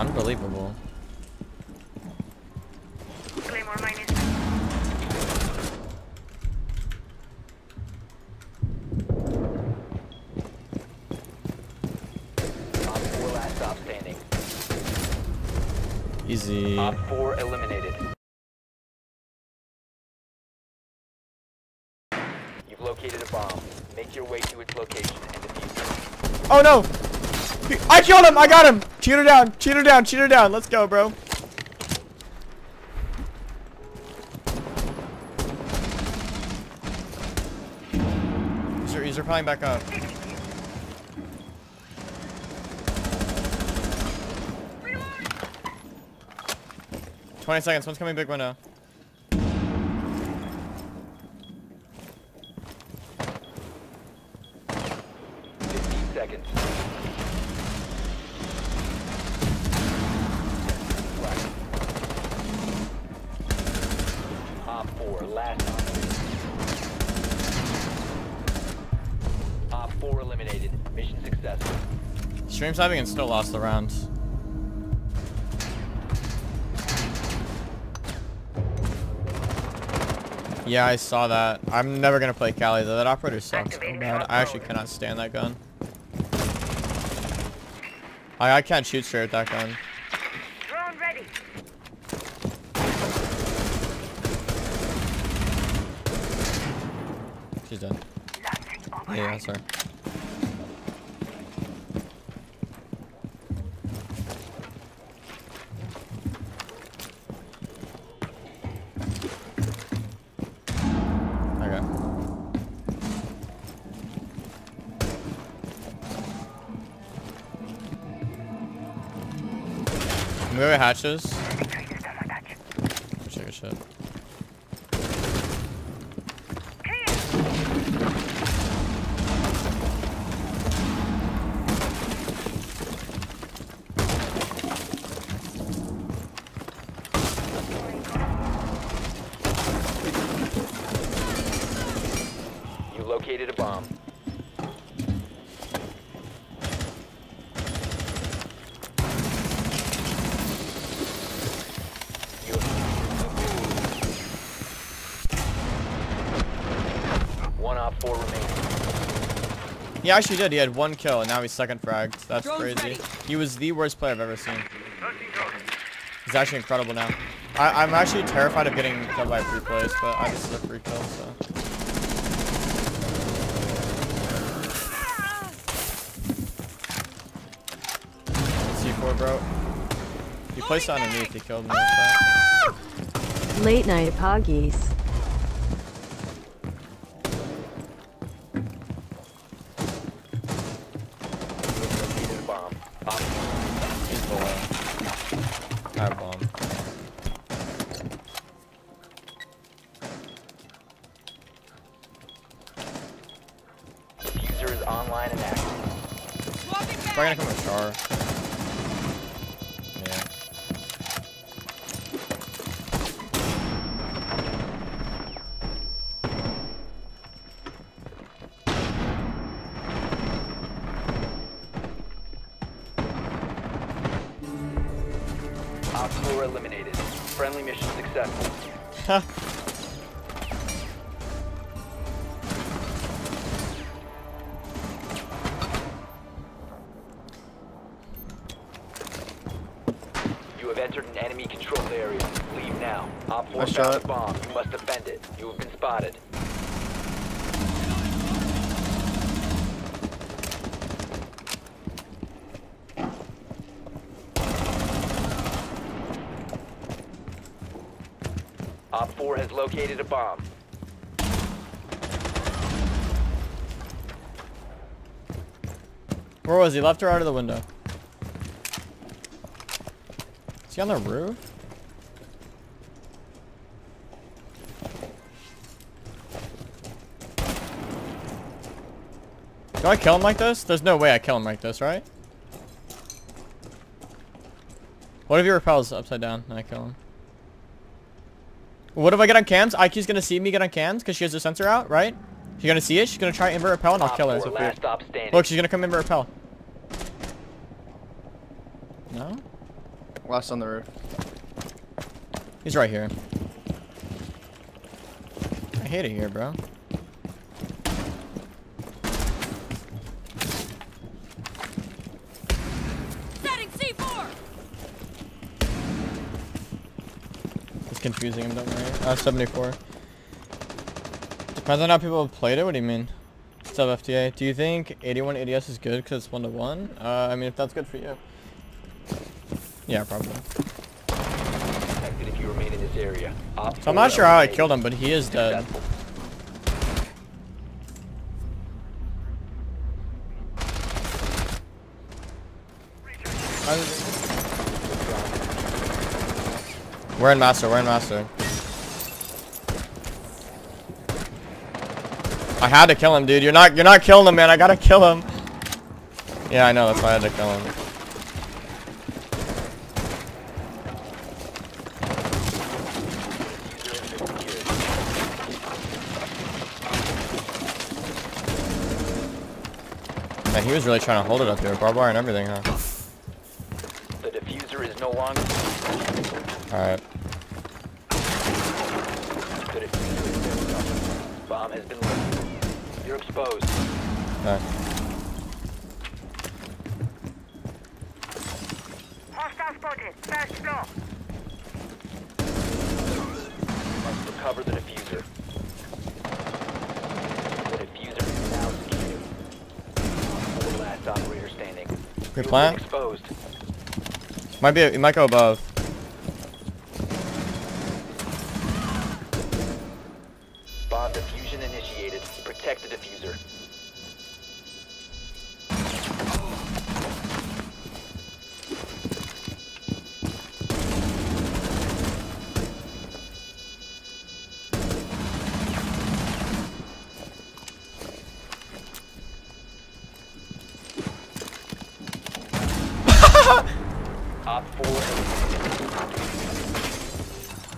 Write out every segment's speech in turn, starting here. Unbelievable. Claymore minus. Op 4 last stop standing. Easy. Op 4 eliminated. You've located a bomb. Make your way to its location and defuse it. Oh no! I killed him! I got him! Cheater down! Cheater down! Cheater down! Let's go, bro. He's replying back up. Reload. 20 seconds. One's coming big window. Stream sniping and still lost the round. Yeah, I saw that. I'm never gonna play Kali though. That operator sucks so bad. I actually cannot stand that gun. I can't shoot straight with that gun. Drone ready. She's dead. Yeah, that's her. We have hatches. Check your shit. You located a bomb. He actually did. He had one kill and now he's second fragged. That's crazy. He was the worst player I've ever seen. He's actually incredible now. I'm actually terrified of getting killed by free plays, but I just did a free kill, so. C4, bro. He placed it underneath. He killed me. So. Late night poggies. Online and active. It's probably gonna come with Char. Yeah. Op 4 eliminated. Friendly mission successful. Huh. Entered an enemy controlled area. Leave now. Op 4 found the bomb. You must defend it. You have been spotted. Op 4 has located a bomb. Where was he? Left or out of the window? Is he on the roof? Do I kill him like this? There's no way I kill him like this, right? What if he repels upside down and I kill him? What if I get on cams? IQ's gonna see me get on cams because she has the sensor out, right? She's gonna see it. She's gonna try invert repel and I'll kill her. So look, she's gonna come invert repel. No? Last on the roof. He's right here. I hate it here, bro. Setting C4. It's confusing him, don't worry. 74. Depends on how people have played it. What do you mean? What's up, FTA? Do you think 81 ADS is good because it's 1-to-1? I mean, if that's good for you. Yeah, probably. If you remain in this area, so I'm not sure how I killed him, but he is dead. We're in master. We're in master. I had to kill him, dude. You're not killing him, man. I gotta kill him. Yeah, I know. That's why I had to kill him. Man, he was really trying to hold it up there. Barbed wire and everything, huh? The diffuser is no longer. Alright. The diffuser is no longer. Bomb has been lifted. You're exposed. Alright. Hostile spotted. First floor. You must recover the diffuser. Operator standing. Replant. Exposed. Might be. It might go above. Bomb diffusion initiated. Protect the diffuser.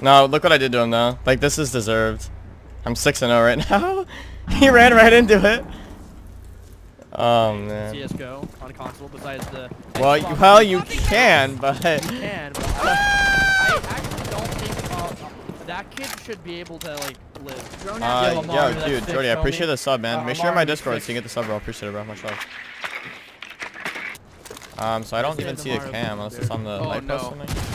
No, look what I did to him though. Like, this is deserved. I'm 6-0 right now. He ran right into it. Oh man. CSGO on console besides the. Well, you can, but. You can, but I actually don't think that kid should be able to like live. Yo, dude, Jordy, I appreciate the sub, man. Make sure you're in my Discord so you can get the sub, bro. Appreciate it, bro. Much love. So I don't even see a cam unless it's on the light post or something.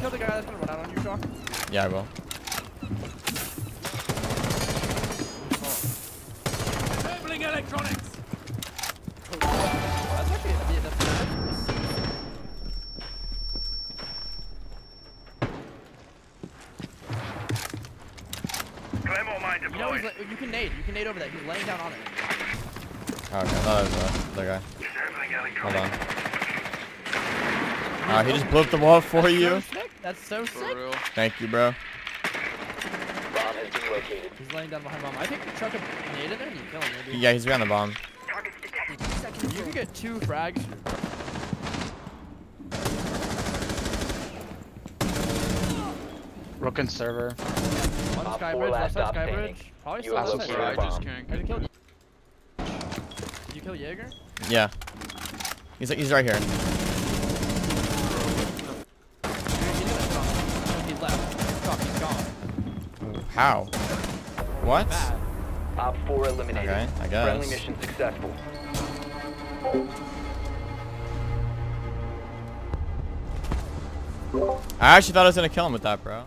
Kill the guy that's gonna run out on you, Shock? Yeah, I will. Enabling electronics! That's actually a bit of Claymore mine deployed. You can nade over that. He's laying down on it. Okay, I thought that was the guy. Hold on. He just blew up the wall for you. That's so sick. Thank you, bro. Bomb has been located. He's laying down behind bomb. I think the truck is nade in there and you kill him, maybe. Yeah, he's behind the bomb. You can get 2 frags. Rook and server. One skybridge, last skybridge. Probably still last side. I just can't get killed. Did you kill Jaeger? Yeah. He's right here. How? What? Op 4 eliminated. Okay, I guess. Friendly mission successful. I actually thought I was gonna kill him with that, bro.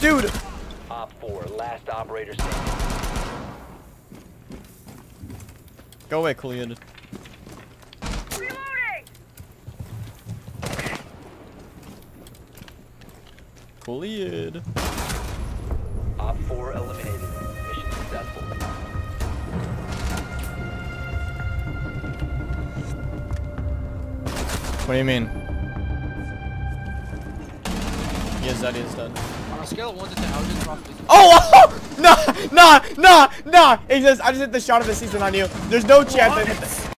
Dude! Op 4, last operator standing. Go away, Kulid. Reloading! Kulid. Op 4 eliminated. Mission successful. What do you mean? Yes, that is done. On a scale of 1 to 10, I would just drop this. Oh! Nah, nah, nah, nah. It just, I just hit the shot of the season on you. There's no chance I hit this.